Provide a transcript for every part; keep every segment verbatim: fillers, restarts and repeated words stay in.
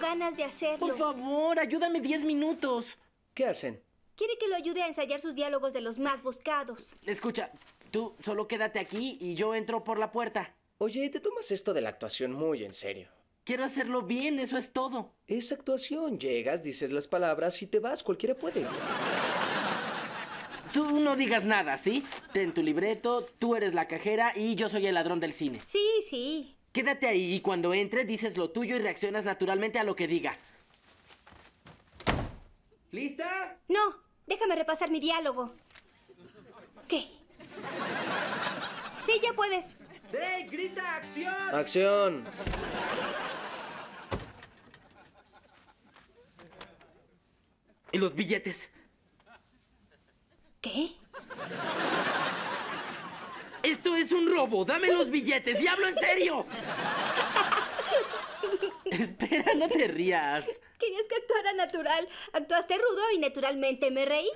ganas de hacerlo. Por favor, ayúdame diez minutos. ¿Qué hacen? Quiere que lo ayude a ensayar sus diálogos de los más buscados. Escucha, tú solo quédate aquí y yo entro por la puerta. Oye, te tomas esto de la actuación muy en serio. Quiero hacerlo bien, eso es todo. Es actuación. Llegas, dices las palabras y te vas. Cualquiera puede. Tú no digas nada, ¿sí? Ten tu libreto, tú eres la cajera y yo soy el ladrón del cine. Sí, sí. Quédate ahí y cuando entre dices lo tuyo y reaccionas naturalmente a lo que diga. ¿Lista? No, déjame repasar mi diálogo. ¿Qué? Sí, ya puedes. Drake, grita acción. Acción. Y los billetes. ¿Qué? Esto es un robo. Dame los billetes y hablo en serio. Espera, no te rías. Querías que actuara natural. Actuaste rudo y naturalmente me reí.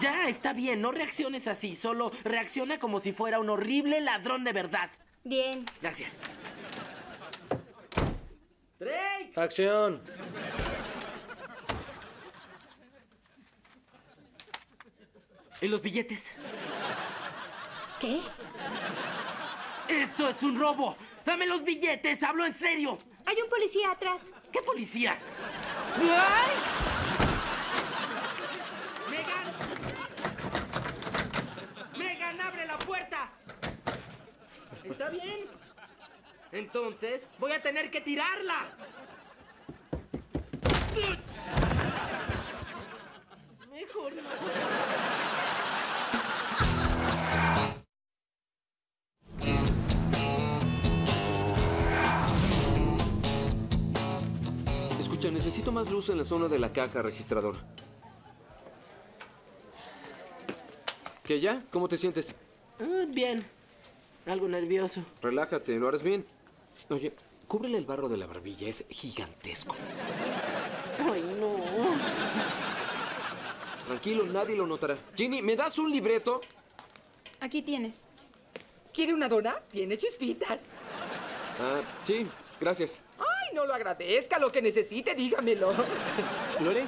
Ya, está bien. No reacciones así. Solo reacciona como si fuera un horrible ladrón de verdad. Bien. Gracias. ¡Drake! ¡Acción! ¿Y los billetes? ¿Qué? ¡Esto es un robo! ¡Dame los billetes! ¡Hablo en serio! Hay un policía atrás. ¿Qué policía? ¡Ay! ¡Megan! ¡Megan, abre la puerta! ¿Está bien? Entonces, voy a tener que tirarla. Mejor no. Necesito más luz en la zona de la caja registrador. ¿Qué ya? ¿Cómo te sientes? Ah, bien. Algo nervioso. Relájate, lo harás bien. Oye, cúbrele el barro de la barbilla, es gigantesco. Ay, no. Tranquilo, nadie lo notará. Ginny, ¿me das un libreto? Aquí tienes. ¿Quiere una dona? Tiene chispitas. Ah, sí, gracias. No lo agradezca, lo que necesite, dígamelo. ¿Lore?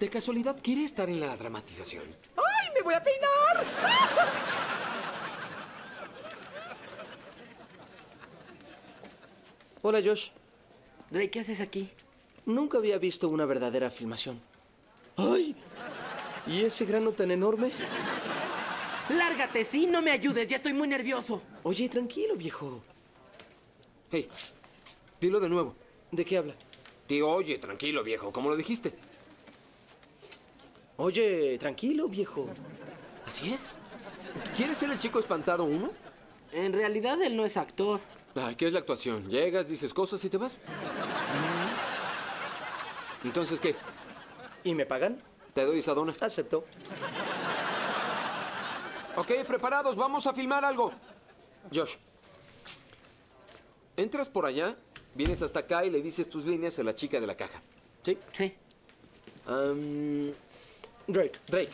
¿De casualidad quiere estar en la dramatización? ¡Ay, me voy a peinar! Hola, Josh. Drake, ¿qué haces aquí? Nunca había visto una verdadera filmación. ¡Ay! ¿Y ese grano tan enorme? ¡Lárgate! Sí, no me ayudes. Ya estoy muy nervioso. Oye, tranquilo, viejo. Hey, dilo de nuevo. ¿De qué habla? Digo, oye, tranquilo, viejo. ¿Cómo lo dijiste? Oye, tranquilo, viejo. Así es. ¿Quieres ser el chico espantado uno? En realidad, él no es actor. Ay, ¿qué es la actuación? Llegas, dices cosas y te vas. Entonces, ¿qué? ¿Y me pagan? Te doy esa dona. Acepto. Ok, preparados, vamos a filmar algo. Josh, entras por allá, vienes hasta acá y le dices tus líneas a la chica de la caja. ¿Sí? Sí. Um, Drake. Drake,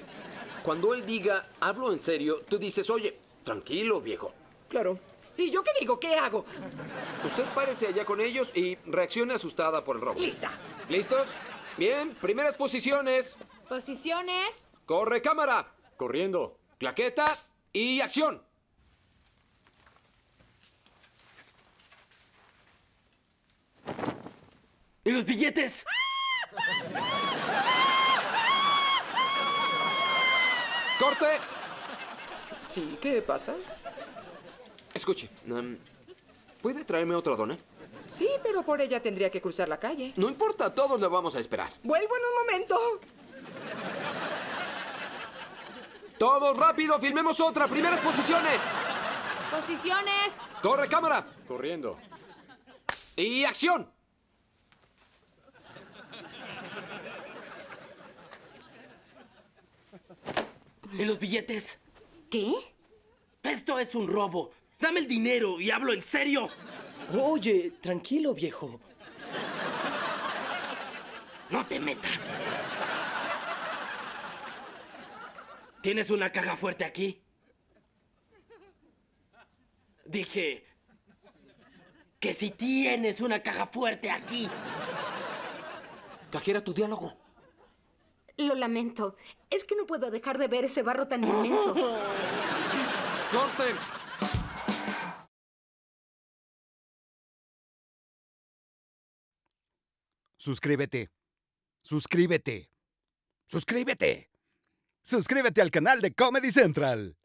cuando él diga, hablo en serio, tú dices, oye, tranquilo, viejo. Claro. ¿Y yo qué digo? ¿Qué hago? Usted párese allá con ellos y reaccione asustada por el robo. Lista. ¿Listos? Bien, primeras posiciones. Posiciones. Corre, cámara. Corriendo. Claqueta y acción. ¿Y los billetes? ¡Corte! Sí, ¿qué pasa? Escuche, um, ¿puede traerme otra dona? Sí, pero por ella tendría que cruzar la calle. No importa, todos la vamos a esperar. Vuelvo en un momento. Todos rápido, filmemos otra. Primeras posiciones. Posiciones. Corre, cámara. Corriendo. Y acción. ¿Y los billetes? ¿Qué? Esto es un robo. Dame el dinero y hablo en serio. Oye, tranquilo, viejo. No te metas. ¿Tienes una caja fuerte aquí? Dije que si tienes una caja fuerte aquí. Cajera, tu diálogo. Lo lamento. Es que no puedo dejar de ver ese barro tan inmenso. ¡Corten! Suscríbete. Suscríbete. Suscríbete. Suscríbete al canal de Comedy Central.